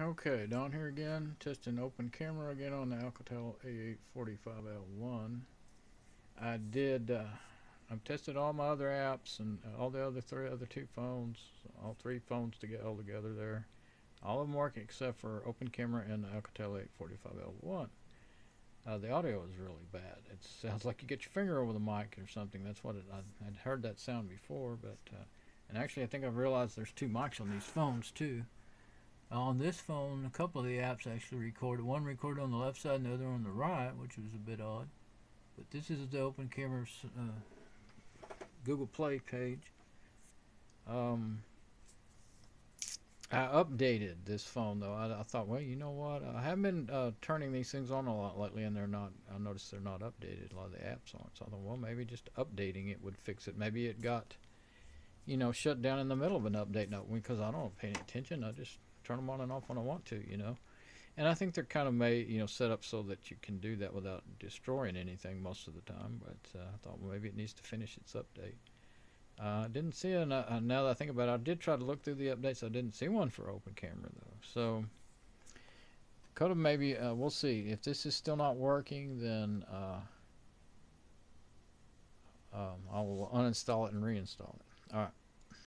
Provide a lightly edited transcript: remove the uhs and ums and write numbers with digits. Okay, down here again, testing open camera again on the Alcatel A845L1. I did, I've tested all my other apps and all the other two phones, all three phones to get all together there. All of them work except for open camera and the Alcatel A845L1. The audio is really bad. It sounds like you get your finger over the mic or something. That's what it, I'd heard that sound before, but, and actually I think I've realized there's two mics on these phones too. On this phone, a couple of the apps actually recorded. One recorded on the left side and the other on the right, which was a bit odd. But this is the Open Camera's Google Play page. I updated this phone, though. I thought, well, you know what? I have been turning these things on a lot lately, and they're not. I noticed they're not updated, a lot of the apps on it. So I thought, well, maybe just updating it would fix it. Maybe it got, you know, shut down in the middle of an update. No, because I don't pay any attention. I just turn them on and off when I want to, you know. And I think they're kind of made, you know, set up so that you can do that without destroying anything most of the time. But I thought, well, maybe it needs to finish its update. I didn't see it. Now that I think about it, I did try to look through the updates. I didn't see one for Open Camera, though. So could have maybe, we'll see. If this is still not working, then I will uninstall it and reinstall it. All right.